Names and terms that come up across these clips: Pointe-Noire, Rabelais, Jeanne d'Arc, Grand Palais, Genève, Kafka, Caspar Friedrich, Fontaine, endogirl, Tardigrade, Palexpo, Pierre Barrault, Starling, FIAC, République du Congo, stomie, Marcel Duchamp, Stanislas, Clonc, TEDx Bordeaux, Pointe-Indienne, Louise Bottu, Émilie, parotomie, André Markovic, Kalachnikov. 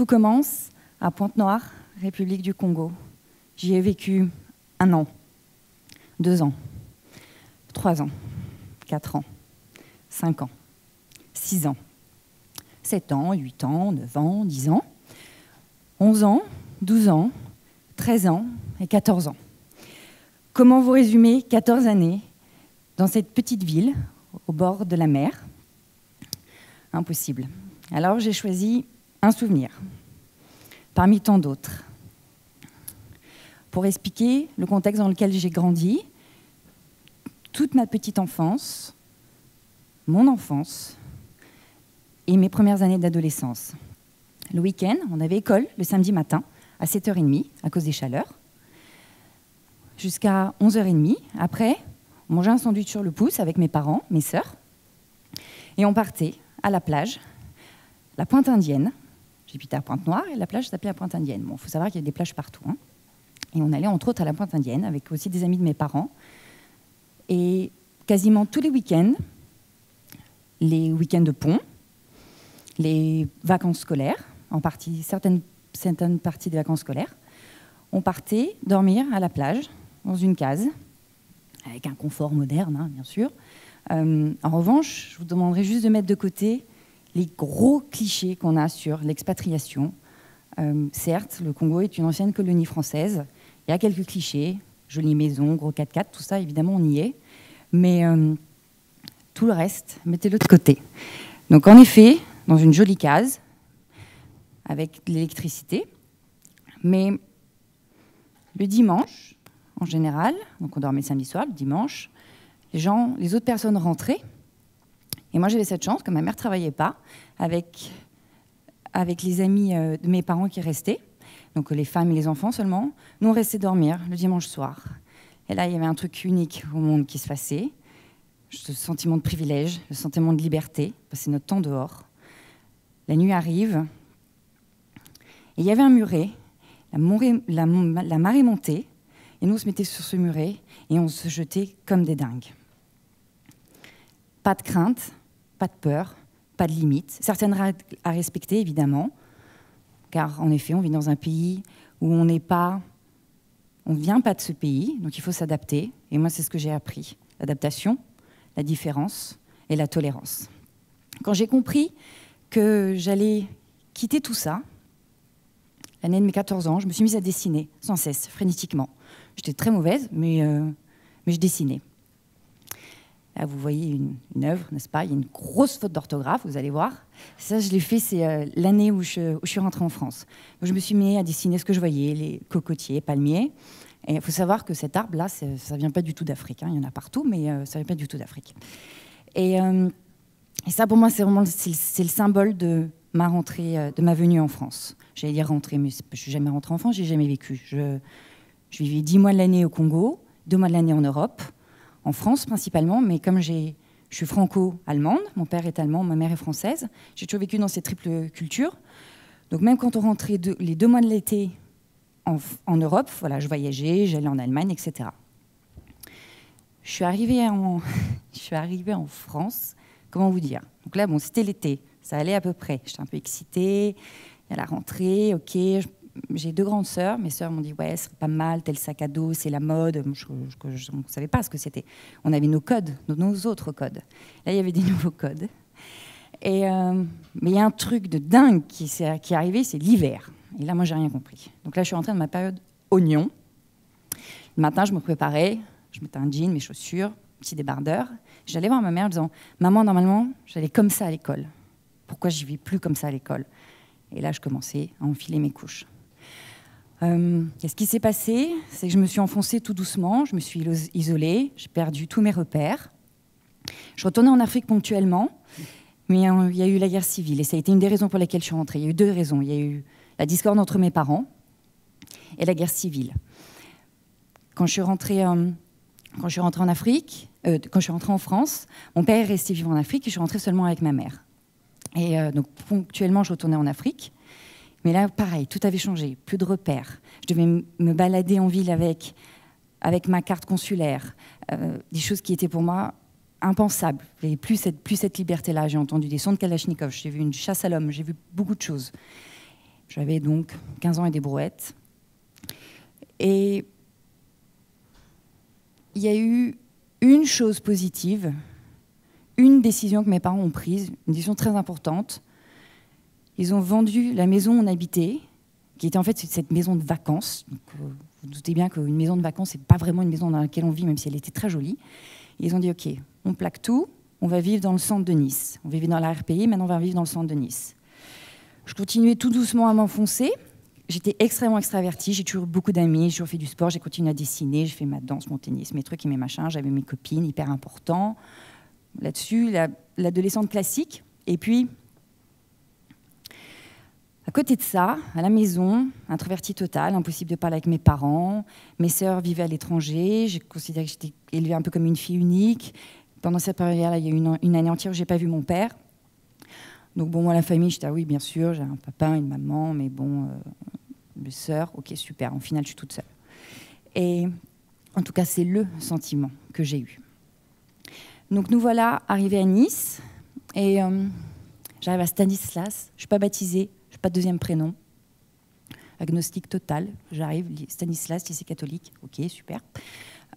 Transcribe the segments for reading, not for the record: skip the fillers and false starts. Tout commence à Pointe-Noire, République du Congo. J'y ai vécu 1 an, 2 ans, 3 ans, 4 ans, 5 ans, 6 ans, 7 ans, 8 ans, 9 ans, 10 ans, 11 ans, 12 ans, 13 ans et 14 ans. Comment vous résumer 14 années dans cette petite ville, au bord de la mer? Impossible. Alors j'ai choisi un souvenir, parmi tant d'autres, pour expliquer le contexte dans lequel j'ai grandi, toute ma petite enfance, mon enfance et mes premières années d'adolescence. Le week-end, on avait école le samedi matin à 7h30 à cause des chaleurs, jusqu'à 11h30. Après, on mangeait un sandwich sur le pouce avec mes parents, mes sœurs, et on partait à la plage, la Pointe-Indienne. J'habitais à Pointe-Noire et la plage s'appelait la Pointe-Indienne. Bon, il faut savoir qu'il y a des plages partout, hein. Et on allait entre autres à la Pointe-Indienne avec aussi des amis de mes parents. Et quasiment tous les week-ends de pont, les vacances scolaires, en partie, certaines parties des vacances scolaires, on partait dormir à la plage, dans une case, avec un confort moderne, hein, bien sûr. En revanche, je vous demanderai juste de mettre de côté les gros clichés qu'on a sur l'expatriation. Certes, le Congo est une ancienne colonie française. Il y a quelques clichés, jolie maison, gros 4x4, tout ça, évidemment, on y est. Mais tout le reste, mettez-le de côté. Donc, en effet, dans une jolie case, avec l'électricité. Mais le dimanche, en général, donc on dormait le samedi soir, le dimanche, les autres personnes rentraient. Et moi, j'avais cette chance, comme ma mère ne travaillait pas, avec les amis de mes parents qui restaient, donc les femmes et les enfants seulement, nous on restait dormir le dimanche soir. Et là, il y avait un truc unique au monde qui se passait, ce sentiment de privilège, le sentiment de liberté, passer notre temps dehors. La nuit arrive, et il y avait un muret, la marée montait, et nous on se mettait sur ce muret, et on se jetait comme des dingues. Pas de crainte, pas de peur, pas de limites, certaines à respecter évidemment, car en effet on vit dans un pays où on ne vient pas de ce pays, donc il faut s'adapter, et moi c'est ce que j'ai appris, l'adaptation, la différence et la tolérance. Quand j'ai compris que j'allais quitter tout ça, l'année de mes 14 ans, je me suis mise à dessiner sans cesse, frénétiquement. J'étais très mauvaise, mais je dessinais. Là, vous voyez une œuvre, n'est-ce pas? Il y a une grosse faute d'orthographe, vous allez voir. Ça, je l'ai fait, c'est l'année où je suis rentrée en France. Donc, je me suis mis à dessiner ce que je voyais, les cocotiers, palmiers. Et il faut savoir que cet arbre-là, ça ne vient pas du tout d'Afrique, hein. Il y en a partout, mais ça ne vient pas du tout d'Afrique. Et ça, pour moi, c'est vraiment le symbole de ma rentrée, de ma venue en France. J'allais dire rentrée, mais je ne suis jamais rentrée en France, je n'ai jamais vécu. Je vivais 10 mois de l'année au Congo, 2 mois de l'année en Europe. En France principalement, mais comme je suis franco-allemande, mon père est allemand, ma mère est française, j'ai toujours vécu dans ces triples cultures. Donc même quand on rentrait les 2 mois de l'été en Europe, voilà, je voyageais, j'allais en Allemagne, etc. Je suis arrivée en France, comment vous dire? Donc là, bon, c'était l'été, ça allait à peu près. J'étais un peu excitée, il y a la rentrée, ok. J'ai 2 grandes sœurs, mes sœurs m'ont dit « ouais, c'est pas mal, tel sac à dos, c'est la mode ». On ne savait pas ce que c'était. On avait nos codes, nos autres codes. Là, il y avait des nouveaux codes. Mais il y a un truc de dingue qui est arrivé, c'est l'hiver. Et là, moi, j'ai rien compris. Donc là, je suis rentrée dans ma période oignon. Le matin, je me préparais, je mettais un jean, mes chaussures, petit débardeur. J'allais voir ma mère en disant « maman, normalement, j'allais comme ça à l'école. Pourquoi je ne vais plus comme ça à l'école ?» Et là, je commençais à enfiler mes couches. Et ce qui s'est passé, c'est que je me suis enfoncée tout doucement, je me suis isolée, j'ai perdu tous mes repères. Je retournais en Afrique ponctuellement, mais il y a eu la guerre civile, et ça a été une des raisons pour lesquelles je suis rentrée. Il y a eu 2 raisons. Il y a eu la discorde entre mes parents et la guerre civile. Quand je suis rentrée en France, mon père est resté vivre en Afrique et je suis rentrée seulement avec ma mère. Et donc ponctuellement, je retournais en Afrique. Mais là, pareil, tout avait changé, plus de repères. Je devais me balader en ville avec ma carte consulaire, des choses qui étaient pour moi impensables. Et plus cette liberté-là, j'ai entendu des sons de Kalachnikov, j'ai vu une chasse à l'homme, j'ai vu beaucoup de choses. J'avais donc 15 ans et des brouettes. Et il y a eu une chose positive, une décision que mes parents ont prise, une décision très importante. Ils ont vendu la maison où on habitait, qui était en fait cette maison de vacances. Donc, vous vous doutez bien qu'une maison de vacances, ce n'est pas vraiment une maison dans laquelle on vit, même si elle était très jolie. Et ils ont dit, OK, on plaque tout, on va vivre dans le centre de Nice. On vivait dans la RPI, maintenant on va vivre dans le centre de Nice. Je continuais tout doucement à m'enfoncer. J'étais extrêmement extravertie, j'ai toujours eu beaucoup d'amis, j'ai toujours fait du sport, j'ai continué à dessiner, j'ai fait ma danse, mon tennis, mes trucs et mes machins, j'avais mes copines, hyper important. Là-dessus, l'adolescente classique. Et puis, à côté de ça, à la maison, introvertie totale, impossible de parler avec mes parents, mes sœurs vivaient à l'étranger, j'ai considéré que j'étais élevée un peu comme une fille unique. Pendant cette période-là, il y a eu une année entière où je n'ai pas vu mon père. Donc bon, moi, la famille, j'étais, ah oui, bien sûr, j'ai un papa, une maman, mais bon, mes sœurs, ok, super, en finale, je suis toute seule. Et en tout cas, c'est le sentiment que j'ai eu. Donc nous voilà arrivés à Nice, et j'arrive à Stanislas, je ne suis pas baptisée, je n'ai pas de deuxième prénom, agnostique total, j'arrive, Stanislas, lycée catholique, ok, super.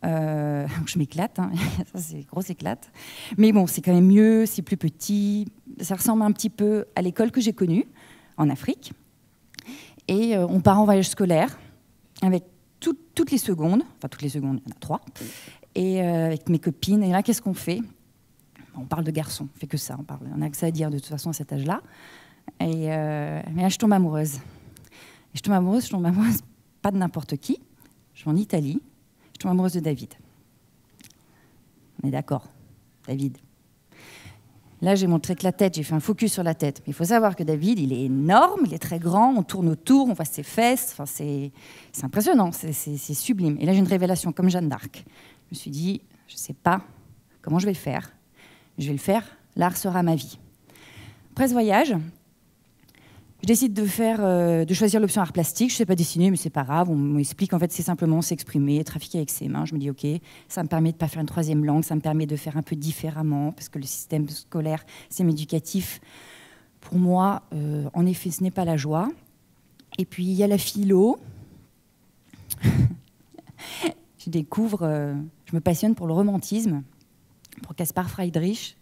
Je m'éclate, hein. Ça c'est grosse éclate. Mais bon, c'est quand même mieux, c'est plus petit. Ça ressemble un petit peu à l'école que j'ai connue en Afrique. Et on part en voyage scolaire avec toutes les secondes, enfin toutes les secondes, il y en a 3, et avec mes copines. Et là, qu'est-ce qu'on fait? On parle de garçons, on fait que ça, on a que ça à dire de toute façon à cet âge-là. Et mais là, je tombe amoureuse. Et je tombe amoureuse, pas de n'importe qui. Je vais en Italie. Je tombe amoureuse de David. On est d'accord, David. Là, j'ai montré que la tête, j'ai fait un focus sur la tête. Mais il faut savoir que David, il est énorme, il est très grand, on tourne autour, on voit ses fesses. Enfin, c'est impressionnant, c'est sublime. Et là, j'ai une révélation, comme Jeanne d'Arc. Je me suis dit, je ne sais pas comment je vais le faire. Je vais le faire, l'art sera ma vie. Après ce voyage, je décide de choisir l'option art plastique. Je ne sais pas dessiner, mais c'est pas grave. On m'explique, en fait, c'est simplement s'exprimer, trafiquer avec ses mains. Je me dis, OK, ça me permet de ne pas faire une troisième langue, ça me permet de faire un peu différemment, parce que le système scolaire, c'est éducatif. Pour moi, en effet, ce n'est pas la joie. Et puis, il y a la philo. Je découvre, je me passionne pour le romantisme, pour Caspar Friedrich.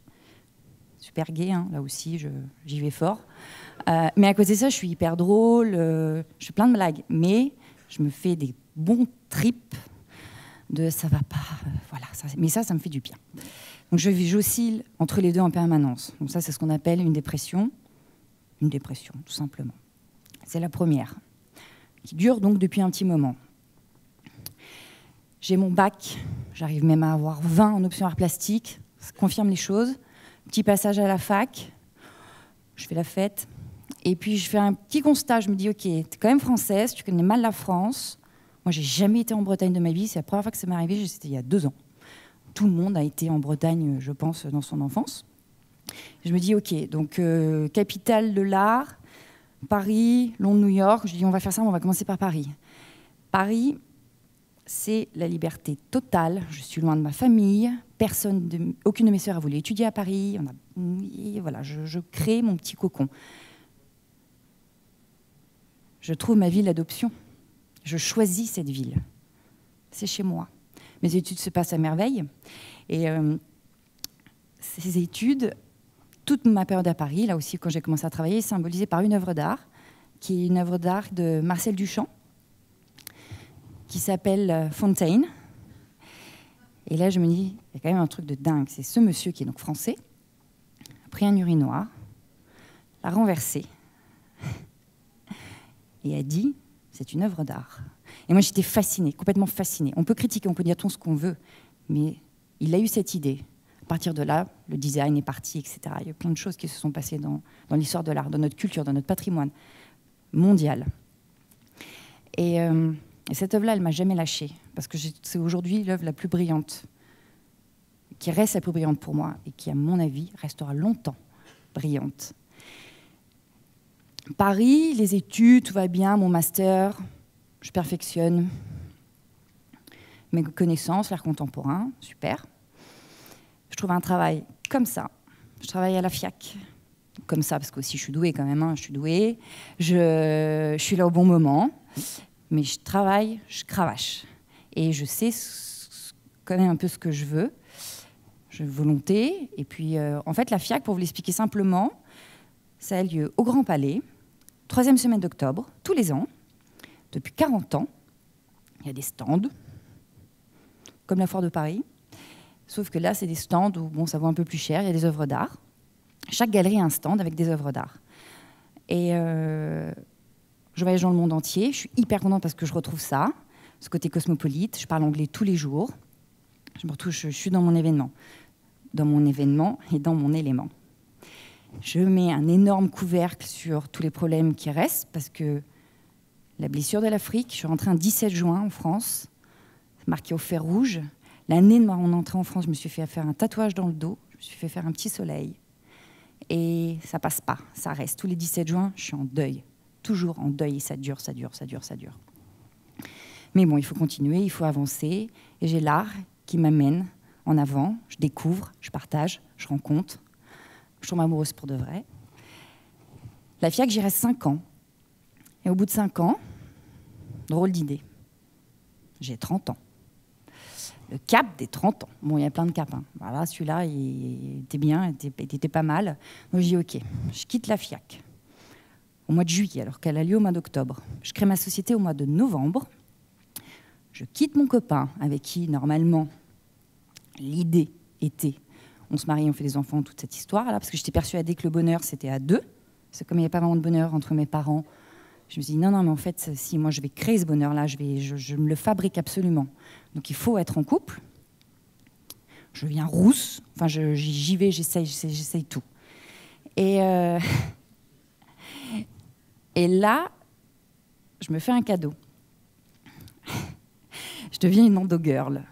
Super gay, hein, là aussi, j'y vais fort. Mais à côté de ça, je suis hyper drôle, je fais plein de blagues, mais je me fais des bons trips de ça va pas, voilà. Ça, mais ça me fait du bien. Donc j'oscille entre les deux en permanence. Donc ça, c'est ce qu'on appelle une dépression tout simplement. C'est la première, qui dure donc depuis un petit moment. J'ai mon bac, j'arrive même à avoir 20 en option art plastique, ça confirme les choses. Petit passage à la fac, je fais la fête. Et puis, je fais un petit constat. Je me dis, OK, t'es quand même française, tu connais mal la France. Moi, j'ai jamais été en Bretagne de ma vie. C'est la première fois que ça m'est arrivé, c'était il y a 2 ans. Tout le monde a été en Bretagne, je pense, dans son enfance. Je me dis, OK, donc capitale de l'art, Paris, Londres, New York. Je dis, on va faire ça, mais on va commencer par Paris. Paris, c'est la liberté totale. Je suis loin de ma famille. Aucune de mes sœurs a voulu étudier à Paris. Et voilà, je crée mon petit cocon. Je trouve ma ville d'adoption. Je choisis cette ville. C'est chez moi. Mes études se passent à merveille. Et ces études, toute ma période à Paris, là aussi quand j'ai commencé à travailler, est symbolisée par une œuvre d'art, qui est une œuvre d'art de Marcel Duchamp, qui s'appelle Fontaine. Et là, je me dis, il y a quand même un truc de dingue. C'est ce monsieur qui est donc français, a pris un urinoir, l'a renversé, et a dit, c'est une œuvre d'art. Et moi, j'étais fascinée, complètement fascinée. On peut critiquer, on peut dire tout ce qu'on veut, mais il a eu cette idée. À partir de là, le design est parti, etc. Il y a plein de choses qui se sont passées dans l'histoire de l'art, dans notre culture, dans notre patrimoine mondial. Et cette œuvre-là, elle ne m'a jamais lâchée, parce que c'est aujourd'hui l'œuvre la plus brillante, qui reste la plus brillante pour moi, et qui, à mon avis, restera longtemps brillante. Paris, les études, tout va bien, mon master, je perfectionne mes connaissances, l'art contemporain, super. Je trouve un travail comme ça. Je travaille à la FIAC, comme ça, parce que aussi je suis douée quand même, hein, je suis douée, je suis là au bon moment, mais je travaille, je cravache. Et je sais quand même un peu ce que je veux, j'ai volonté. Et puis, en fait, la FIAC, pour vous l'expliquer simplement, ça a lieu au Grand Palais, 3e semaine d'octobre, tous les ans, depuis 40 ans. Il y a des stands, comme la Foire de Paris, sauf que là, c'est des stands où bon, ça vaut un peu plus cher, il y a des œuvres d'art. Chaque galerie a un stand avec des œuvres d'art. Et je voyage dans le monde entier, je suis hyper contente parce que je retrouve ça, ce côté cosmopolite, je parle anglais tous les jours, je suis dans mon événement et dans mon élément. Je mets un énorme couvercle sur tous les problèmes qui restent, parce que la blessure de l'Afrique, je suis rentrée un 17 juin en France, marquée au fer rouge. L'année de mon entrée en France, je me suis fait faire un tatouage dans le dos, je me suis fait faire un petit soleil. Et ça passe pas, ça reste. Tous les 17 juin, je suis en deuil, toujours en deuil, et ça dure, ça dure, ça dure, ça dure. Mais bon, il faut continuer, il faut avancer, et j'ai l'art qui m'amène en avant, je découvre, je partage, je rencontre, je tombe amoureuse pour de vrai. La FIAC, j'y reste 5 ans. Et au bout de 5 ans, drôle d'idée, j'ai 30 ans. Le cap des 30 ans. Bon, il y a plein de caps. Hein. Voilà, celui-là, il était bien, il était pas mal. Donc, je dis, OK, je quitte la FIAC au mois de juillet, alors qu'elle a lieu au mois d'octobre. Je crée ma société au mois de novembre. Je quitte mon copain, avec qui, normalement, l'idée était on se marie, on fait des enfants, toute cette histoire-là, parce que j'étais persuadée que le bonheur, c'était à 2. Parce que comme il n'y avait pas vraiment de bonheur entre mes parents, je me suis dit, non, non, mais en fait, si moi je vais créer ce bonheur-là, je me le fabrique absolument. Donc il faut être en couple. Je viens rousse, enfin j'y vais, j'essaye tout. Et là, je me fais un cadeau. Je deviens une endogirl.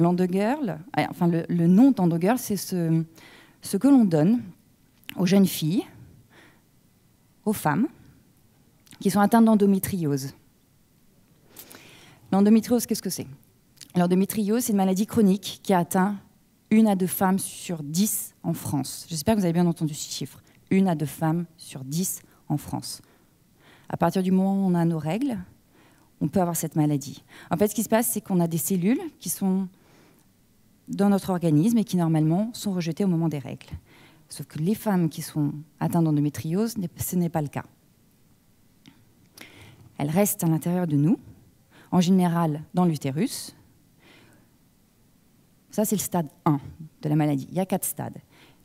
L'endogirl, enfin le nom d'endogirl, c'est ce que l'on donne aux jeunes filles, aux femmes, qui sont atteintes d'endométriose. L'endométriose, qu'est-ce que c'est? L'endométriose, c'est une maladie chronique qui atteint 1 à 2 femmes sur 10 en France. J'espère que vous avez bien entendu ce chiffre. 1 à 2 femmes sur 10 en France. À partir du moment où on a nos règles, on peut avoir cette maladie. En fait, ce qui se passe, c'est qu'on a des cellules qui sont dans notre organisme et qui, normalement, sont rejetées au moment des règles. Sauf que les femmes qui sont atteintes d'endométriose, ce n'est pas le cas. Elles restent à l'intérieur de nous, en général dans l'utérus. Ça, c'est le stade 1 de la maladie. Il y a 4 stades.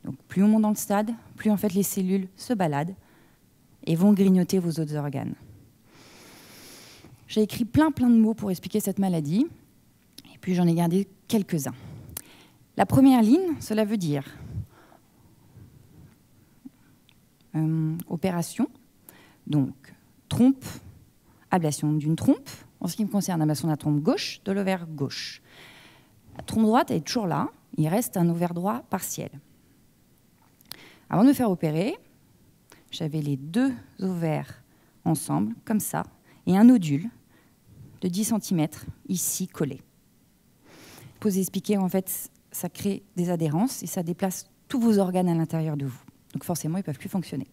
Donc, plus on monte dans le stade, plus en fait les cellules se baladent et vont grignoter vos autres organes. J'ai écrit plein de mots pour expliquer cette maladie, et puis j'en ai gardé quelques-uns. La première ligne, cela veut dire opération, donc trompe, ablation d'une trompe, en ce qui me concerne, ablation de la trompe gauche, de l'ovaire gauche. La trompe droite, elle est toujours là, il reste un ovaire droit partiel. Avant de me faire opérer, j'avais les 2 ovaires ensemble, comme ça, et un nodule de 10 cm, ici, collé. Pour vous expliquer, en fait, ça crée des adhérences et ça déplace tous vos organes à l'intérieur de vous. Donc forcément, ils ne peuvent plus fonctionner.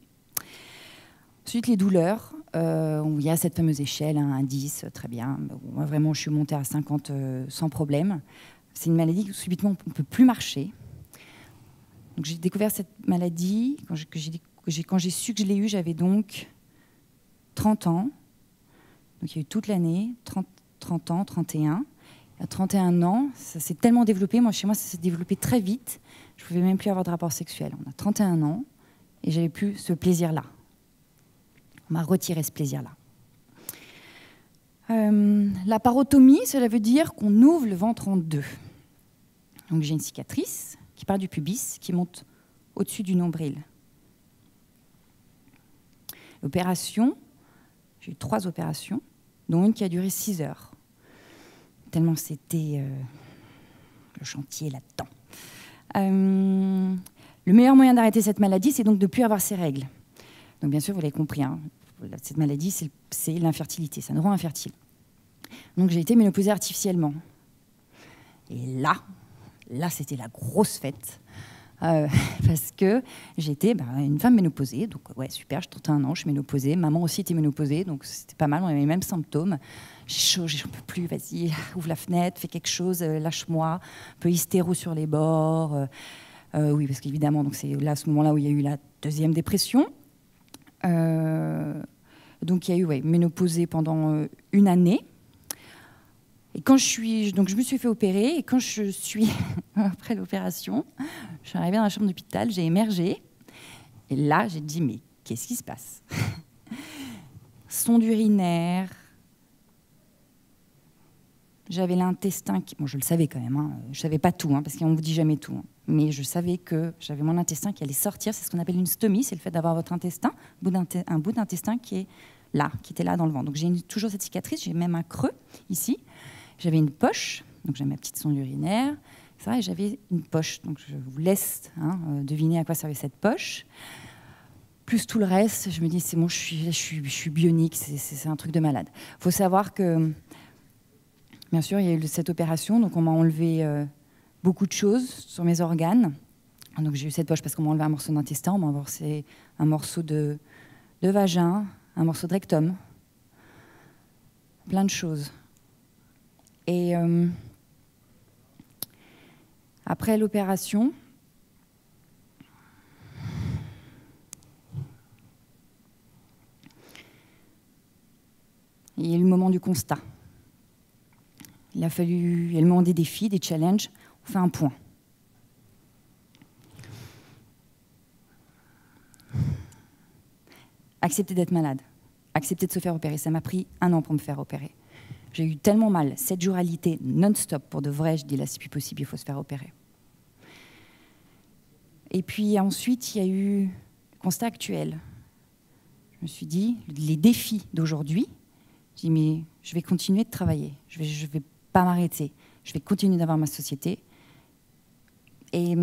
Ensuite, les douleurs, il y a cette fameuse échelle, hein, 10, très bien. Moi, vraiment, je suis montée à 50 sans problème. C'est une maladie où, subitement, on ne peut plus marcher. J'ai découvert cette maladie, quand j'ai su que je l'ai eue, j'avais donc 30 ans. Donc, il y a eu toute l'année, 30 ans, 31. À 31 ans, ça s'est tellement développé. Moi, chez moi, ça s'est développé très vite. Je ne pouvais même plus avoir de rapport sexuel. On a 31 ans et j'avais plus ce plaisir-là. On m'a retiré ce plaisir-là. La parotomie, cela veut dire qu'on ouvre le ventre en 2. Donc, j'ai une cicatrice qui part du pubis, qui monte au-dessus du nombril. L'opération, j'ai eu 3 opérations, dont une qui a duré 6 heures. Tellement c'était le chantier là-dedans. Le meilleur moyen d'arrêter cette maladie, c'est donc de ne plus avoir ses règles. Donc bien sûr, vous l'avez compris, hein, cette maladie, c'est l'infertilité, ça nous rend infertile. Donc j'ai été ménopausée artificiellement. Et là, c'était la grosse fête. parce que j'étais une femme ménopausée, donc ouais super, je tentais un an, je suis ménopausée, maman aussi était ménopausée, donc c'était pas mal, on avait les mêmes symptômes. J'ai chaud, j'en peux plus, vas-y, ouvre la fenêtre, fais quelque chose, lâche-moi, un peu hystéro sur les bords. Oui, parce qu'évidemment, c'est là, à ce moment-là où il y a eu la deuxième dépression. Donc il y a eu ménopausée pendant une année. Et quand donc je me suis fait opérer, et quand je suis après l'opération, je suis arrivée dans la chambre d'hôpital, j'ai émergé, et là j'ai dit mais qu'est-ce qui se passe? Sonde urinaire, j'avais l'intestin qui, bon je le savais quand même, hein. Je savais pas tout, hein, parce qu'on ne vous dit jamais tout, hein. Mais je savais que j'avais mon intestin qui allait sortir, c'est ce qu'on appelle une stomie, c'est le fait d'avoir votre intestin, un bout d'intestin qui est là, qui était là dans le ventre. Donc j'ai toujours cette cicatrice, j'ai même un creux ici. J'avais une poche, donc j'avais ma petite sonde urinaire, ça, et j'avais une poche. Donc je vous laisse deviner à quoi servait cette poche. Plus tout le reste, je me dis, c'est bon, je suis bionique, c'est un truc de malade. Il faut savoir que, bien sûr, il y a eu cette opération, donc on m'a enlevé beaucoup de choses sur mes organes. Donc j'ai eu cette poche parce qu'on m'a enlevé un morceau d'intestin, on m'a enlevé un morceau de vagin, un morceau de rectum, plein de choses. Et après l'opération, il y a eu le moment du constat. Il y a le moment des défis, des challenges. On fait un point. Accepter d'être malade, accepter de se faire opérer. Ça m'a pris un an pour me faire opérer. J'ai eu tellement mal, 7 jours à l'IT, non-stop, pour de vrai, je dis là, c'est plus possible, il faut se faire opérer. Et puis ensuite, il y a eu le constat actuel. Je me suis dit, les défis d'aujourd'hui, je dis, mais je vais continuer de travailler, je vais pas m'arrêter, je vais continuer d'avoir ma société. Et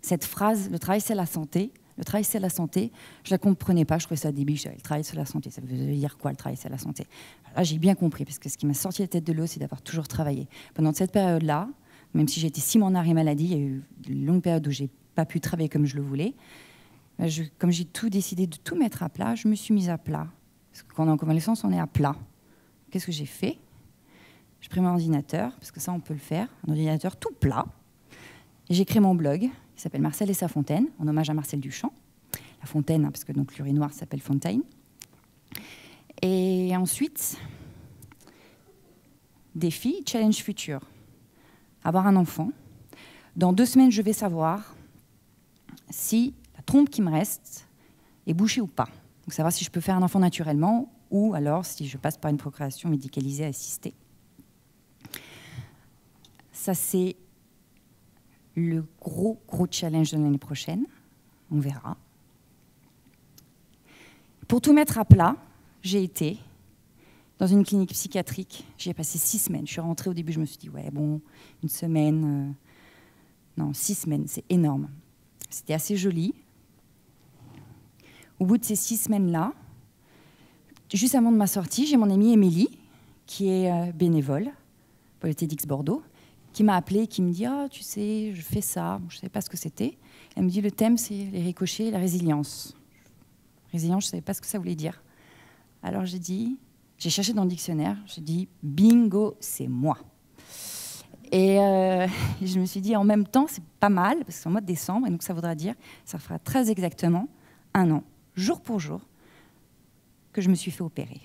cette phrase, le travail, c'est la santé, le travail, c'est la santé, je la comprenais pas, je trouvais ça débile, le travail, c'est la santé, ça veut dire quoi, le travail, c'est la santé? Là, j'ai bien compris, parce que ce qui m'a sorti la tête de l'eau, c'est d'avoir toujours travaillé. Pendant cette période-là, même si j'ai été 6 mois en arrêt maladie, il y a eu une longue période où j'ai pas pu travailler comme je le voulais, comme j'ai tout décidé de tout mettre à plat, je me suis mise à plat. Parce que quand on est en convalescence, on est à plat. Qu'est-ce que j'ai fait? J'ai pris mon ordinateur, parce que ça, on peut le faire, un ordinateur tout plat. J'ai créé mon blog, qui s'appelle Marcel et sa Fontaine, en hommage à Marcel Duchamp. La Fontaine, parce que l'urinoir s'appelle Fontaine. Et ensuite, défi, challenge futur. Avoir un enfant. Dans 2 semaines, je vais savoir si la trompe qui me reste est bouchée ou pas. Donc savoir si je peux faire un enfant naturellement ou alors si je passe par une procréation médicalisée assistée. Ça, c'est le gros challenge de l'année prochaine. On verra. Pour tout mettre à plat, j'ai été dans une clinique psychiatrique. J'y ai passé 6 semaines. Je suis rentrée au début, je me suis dit, ouais, bon, une semaine. Non, 6 semaines, c'est énorme. C'était assez joli. Au bout de ces 6 semaines-là, juste avant de ma sortie, j'ai mon amie Émilie, qui est bénévole pour le TEDx Bordeaux, qui m'a appelée, qui me dit « Ah, tu sais, je fais ça, bon, je ne savais pas ce que c'était. » Elle me dit « Le thème, c'est les ricochets et la résilience. » Résilience, je ne savais pas ce que ça voulait dire. Alors j'ai dit, j'ai cherché dans le dictionnaire, j'ai dit « Bingo, c'est moi !» Et je me suis dit « En même temps, c'est pas mal, parce que c'est en mois de décembre, et donc ça voudra dire, ça fera très exactement 1 an, jour pour jour, que je me suis fait opérer. »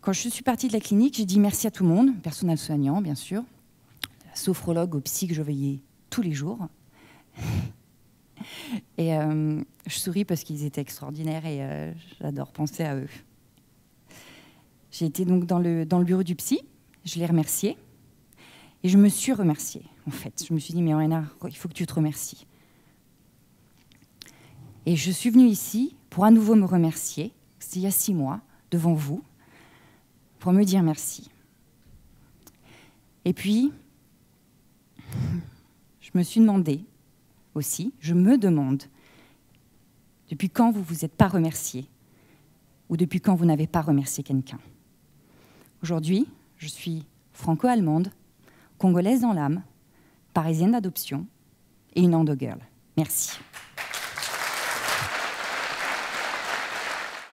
Quand je suis partie de la clinique, j'ai dit merci à tout le monde, personnel soignant, bien sûr, sophrologue, au psy que je veillais tous les jours. Et je souris parce qu'ils étaient extraordinaires et j'adore penser à eux. J'ai été donc dans le bureau du psy, je l'ai remercié et je me suis remerciée, en fait. Je me suis dit, mais Anna, il faut que tu te remercies. Et je suis venue ici pour à nouveau me remercier, c'était il y a 6 mois, devant vous, pour me dire merci. Et puis, je me suis demandé aussi, je me demande, depuis quand vous ne vous êtes pas remercié ou depuis quand vous n'avez pas remercié quelqu'un. Aujourd'hui, je suis franco-allemande, congolaise dans l'âme, parisienne d'adoption, et une endogirl. Merci.